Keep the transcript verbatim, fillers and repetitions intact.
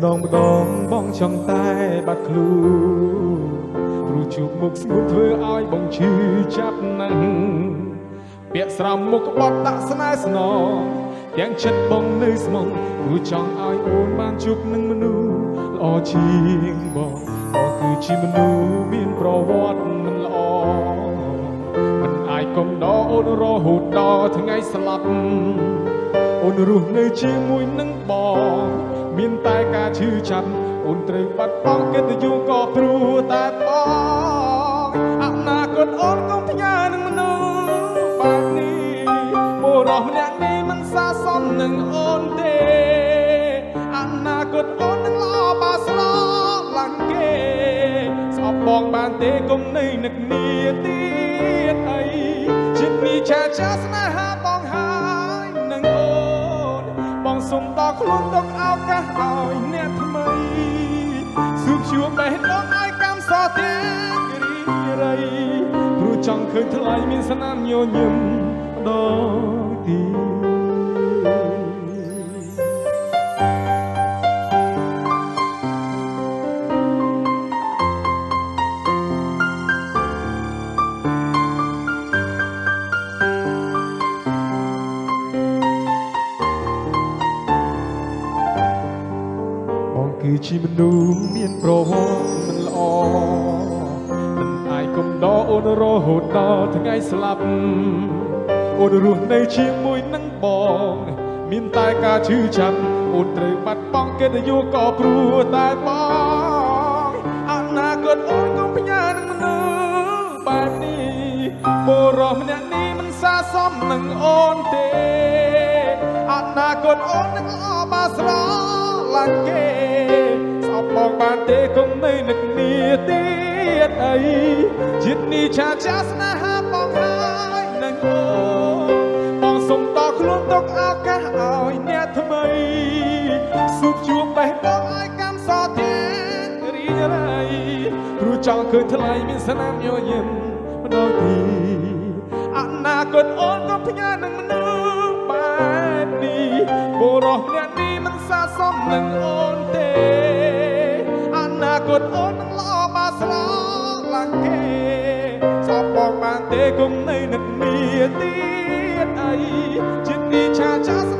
ម្ដងម្ដងបងចង់តែបាត់ខ្លួនព្រោះជួបមុខស្ងួតធ្វើឲ្យបងឈឺចាប់ណាស់ពាក្យស្រោមមុខក្បត់ដាក់ស្នែស្នងទាំងចិត្តបងនៅស្មងព្រោះចង់ឲ្យអូនបានជួបនឹងមនុស្សល្អជាងបងក៏គឺជាមនុស្សមានប្រវត្តិមិនល្អមិនអាយកុំដកអូនរហូតដល់ថ្ងៃស្លាប់អូនរស់នៅជាមួយនឹងបងមានតែការឈឺចាប់អូនត្រូវបាត់បង់កិត្តិយសក៏ព្រោះតែបងអនាគតអូនកុំផ្ញើនឹងមនុស្សបែបនេះបុរសម្នាក់នេះមិនស័ក្តិសមនឹងអូនទេអនាគតអូននឹងល្អបើស្លប់ឡើងគេស្អប់បងបានទេកុំនៅនឹកនាទៀតអីចិត្តនេះឆាឆាស្នេហាបងហើយនឹងអូនបងសុំតខ្លួនទុកឱកាសឲ្យអ្នកថ្មីស៊ូបជួបបេះដូងឲ្យកម្មសតេរីរីព្រោះចង់ឃើញថ្លៃមានស្នាមញញឹមដល់ទីជាមនុស្សមានប្រវត្តិមិនល្អមិនអាយកុំដកអូនរហូតដល់ថ្ងៃស្លាប់អូនរស់នៅជាមួយនឹងបងមានតែការឈឺចាប់អូនត្រូវបាត់បង់កិត្តិយសក៏ព្រោះតែបងអនាគតអូនកុំផ្ញើនឹងមនុស្សបែបនេះបុរសម្នាក់នេះមិនស័ក្តិសមនឹងអូនទេអនាគតអូននឹងល្អបើស្លឡើងគេបងបានទេកុំនៅនឹកនាទៀតអីជាតិនេះឆាឆាស្នេហាបងហើយនឹងអូបងសុំតខ្លួនទុកឱកាសឲ្យអ្នកថ្មីស៊ូបជួបបេះដូងឲ្យកម្មសតេរីរីព្រោះចង់ឃើញថ្លៃមានស្នាមញញឹមម្ដងទីអនាគតអូនក៏ផ្ញើនឹងមនុស្សបែបនេះបុរសអ្នកនេះមិនស័ក្តិសមនឹងអូនទេគាត់អូននឹងល្អបើស្លប់ឡើងគេស្អប់បងបានទេកុំនៅនឹកនាទៀតអីជាតិនេះឆាឆា